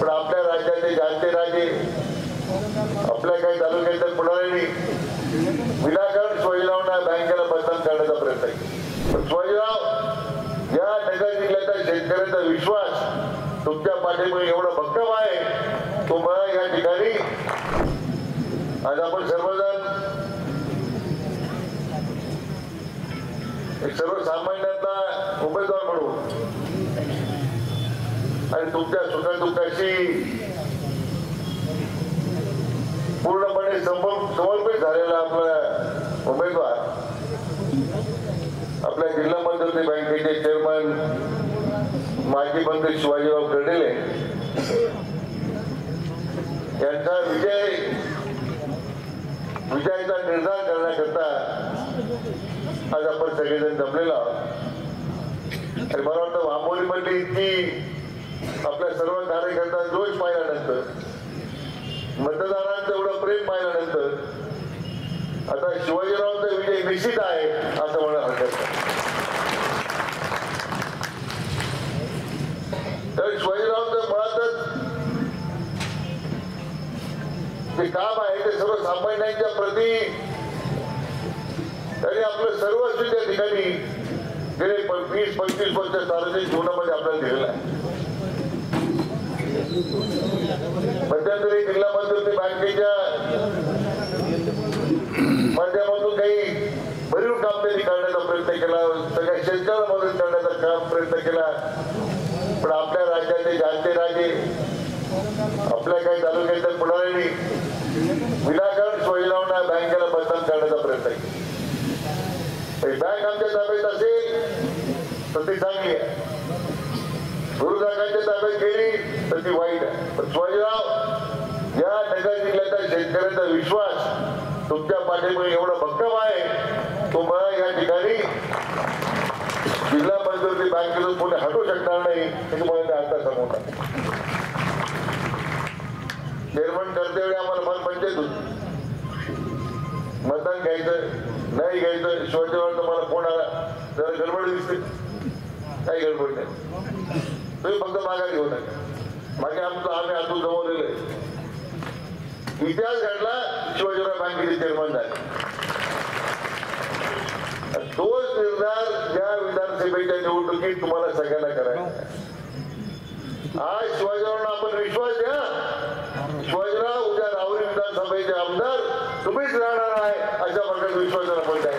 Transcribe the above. पण आपल्या राज्याचे जाणते राजे आपल्या काही तालुक्यातील पुढारी विनाकारण शिवाजीरावांना बँकेला बदनाम करण्याचा प्रयत्न केला. शिवाजीराव या नगर जिल्ह्याच्या शेतकऱ्यांचा विश्वास तुमच्या पाठीमुळे एवढा भक्कम आहे तो मला या ठिकाणी आज आपण सर्वजण एक सर्वसामान्यांना उमेदवार म्हणून आणि तुमच्या सुखदुःखाशी पूर्णपणे समर्पित झालेला आपला उमेदवार आपल्या जिल्हा मध्यवर्ती बँकेचे चेअरमन माजी मंत्री शिवाजीराव कर्डिले यांचा विजयाचा निर्धार करण्याकरता आज आपण सगळेजण जमलेलो आहोत. आणि मला वाटतं वामोली मध्ये इतकी आपल्या सर्व कार्यकर्त्यांचा जोश पाहिल्यानंतर मतदारांचं एवढं प्रेम पाहिल्यानंतर आता शिवाजीरावांचा विजय निश्चित आहे असं म्हणायला हरकत नाही. तर शिवाजीरावांचं मुळातच जे काम आहे ते सर्वसामान्यांच्या प्रती त्यांनी आपलं सर्वस्व त्या ठिकाणी गेले 20-25 वर्ष सार्वजनिक जीवनामध्ये आपल्याला दिलेलं आहे. मध्यंतरी जिल्हा मध्यवर्ती बँकेच्या माध्यमातून काही भरीव काम त्यांनी करण्याचा प्रयत्न केला, सगळ्या शेतकऱ्याला मदत करण्याचा काम प्रयत्न केला. पण आपल्या राज्याचे जाणते राजे आपल्या काही तालुक्यातील पुढारी विनाकारण शिवाजीरावांना बँकेला बदनाम करण्याचा प्रयत्न केला. बँक आमच्या ताब्यात असेल तर ती चांगली आहे, गुरुदारांच्या ताब्यात गेली तर ती वाईट आहे. पण शिवाजीराव या नगर जिल्ह्याचा शेतकऱ्यांचा विश्वास तुमच्या पाठीमुळे एवढा भक्कम आहे तो मला या ठिकाणी जिल्हा मध्यवर्ती बँकेतून कोणी हटवू शकणार नाही हे तुम्हाला ते आता सांगून आहे. चेअरमन करतेवेळी आम्हाला फार पंचायत होती, मतदान घ्यायचं नाही घ्यायचं. शिवाजीरावांचा मला फोन आला, जरा गडबड दिसते, काही गडबड नाही, तुम्ही फक्त माघारी घेऊ नका, मागे आमचं आम्ही आतून जमवलेलं आहे. इतिहास घडला, शिवाजीराव बँकेचे चेअरमन झाले. तोच निर्धार या विधानसभेच्या निवडणुकीत तुम्हाला सगळ्यांना करायचा. आज शिवाजीरावांना आपण विश्वास द्या, शिवाजीराव उद्या राहुरी विधानसभेचे आमदार तुम्हीच राहणार आहे अशा प्रकारचा विश्वास आपण